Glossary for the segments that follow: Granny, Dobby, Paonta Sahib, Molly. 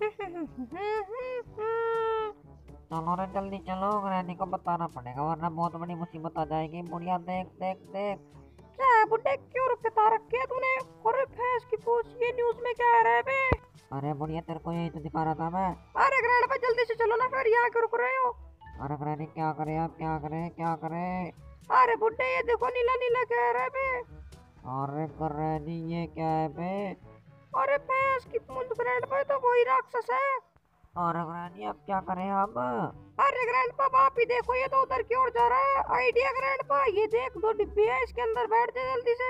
चलो रे जल्दी चलो, ग्रैनी को बताना पड़ेगा वरना बहुत बड़ी मुसीबत आ जाएगी। बुढ़िया देख देख देख, क्या है बुढ़े, क्यों रुपता रखी है तूने? और फैस की पूछ, ये न्यूज़ में क्या आ रहा है बे? अरे बुढ़िया तेरे को यही तो दिखा रहा था मैं। अरे ग्रैनी पर जल्दी से चलो ना, फिर यहाँ क्यों रुक रहे हो? अरे ग्रैनी क्या करे आप, क्या करे क्या करे? अरे बुढ़े ये देखो नीला नीला क्या है बे? अरे ग्रैनी ये क्या है बे? अरे भैंस की पूंछ ग्रैंड पे तो वही राक्षस है। और ग्रैनी अब क्या करें हम? अरे ग्रैंडपा आप ही देखो, ये तो उधर की ओर जा रहा है। आइडिया ग्रैंडपा, ये देख दो डिब्बी है, इसके अंदर बैठ जा जल्दी से।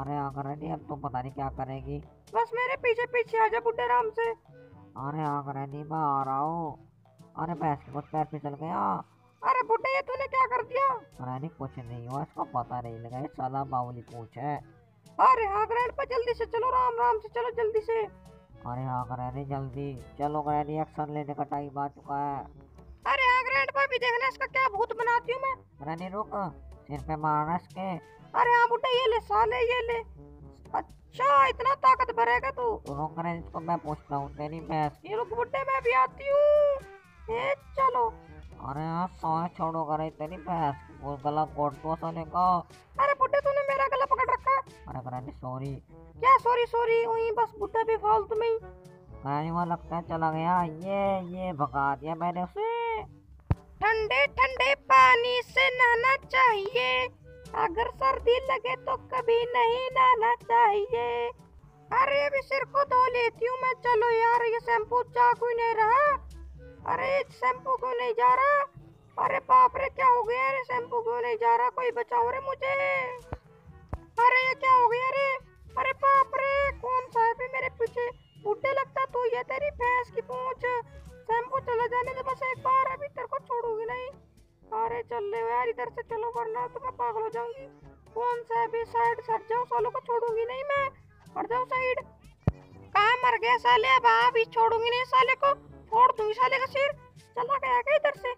अरे ग्रैनी अब तो पता नहीं क्या करेगी, बस मेरे पीछे पीछे आ जा बुड्ढे राम से। अरे ग्रैनी मैं आ रहा हूँ। अरे भैंस के कुछ पैर फिसल गया। अरे बुड्ढे ये तूने क्या कर दिया? ग्रैनी कुछ नहीं हुआ, इसको पता नहीं लगा, ये साला बावली पूछ है। अरे हाँ ग्रैंडपा जल्दी से चलो, राम राम से चलो जल्दी से। अरे हाँ ग्रैनी जल्दी चलो, ग्रैनी एक्शन लेने का टाइम आ चुका है। अरे हाँ ग्रैंडपा भी देखना इसका क्या भूत बनाती हूँ मैं। ग्रैनी रुक, सिर पे मारना इसके। अरे हाँ बुड्ढे ये ले साले, ये ले। अच्छा इतना ताकत भरेगा तू? रुक ग्रैनी, इसको मैं पूछता हूँ तेरी भैंस की। रुक बुड्ढे मैं भी आती हूँ, चलो। अरे हाँ सौ छोड़ो ग्रैनी, तेरी भैंस वो गला कोट को साले का। अरे बुड्ढे तूने मेरा गला पकड़ रखा। अरे ग्रैनी सॉरी। क्या सॉरी सॉरी? वही बस बुड्ढा भी फालतू में ही। ग्रैनी वहाँ लगता है चला गया, ये भगा दिया मैंने उसे। ठंडे ठंडे पानी से नहाना चाहिए, अगर सर्दी लगे तो कभी नहीं नहाना चाहिए। अरे अभी सिर को धो लेती हूँ मैं, चलो यार। ये शैम्पू चाकू ही नहीं रहा। अरे शैम्पू क्यों नहीं जा रहा? अरे बाप रे क्या हो गया? अरे शैम्पू क्यों नहीं जा रहा? कोई बचाओ रे मुझे। अरे ये क्या हो गया रे? अरे बाप रे कौन सा है मेरे पीछे? बुड्ढे लगता तो ये तेरी भैंस की पूंछ। शैम्पू चला जाने दे बस एक बार, अभी तेरे को छोड़ूंगी नहीं। अरे चल ले यार इधर से, चलो वरना तो मैं पागल हो जाऊंगी। कौन सा है भी? साइड सट जाओ, सालों को छोड़ूंगी नहीं मैं। हट जाओ साइड। कहाँ मर गया साले? अब आप ही छोड़ूंगी नहीं साले को, फोड़ दूंगी साले का सिर। चला गया क्या इधर से?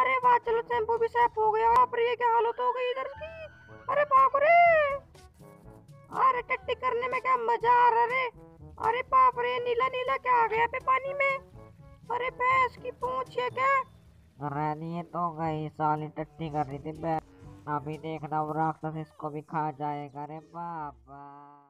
अरे वाह चलो शैम्पू भी साफ हो गया। बाप रे ये क्या हालत हो गई इधर की। अरे बाप रे, अरे टट्टी करने में क्या मजा आ रहा रे। अरे बाप रे नीला नीला क्या आ गया पे पानी में? अरे भैंस की पूंछ है क्या? ग्रैनी ये तो गई साली, टट्टी कर रही थी। अभी देखना वो राक्षस इसको भी खा जाएगा। अरे बाबा।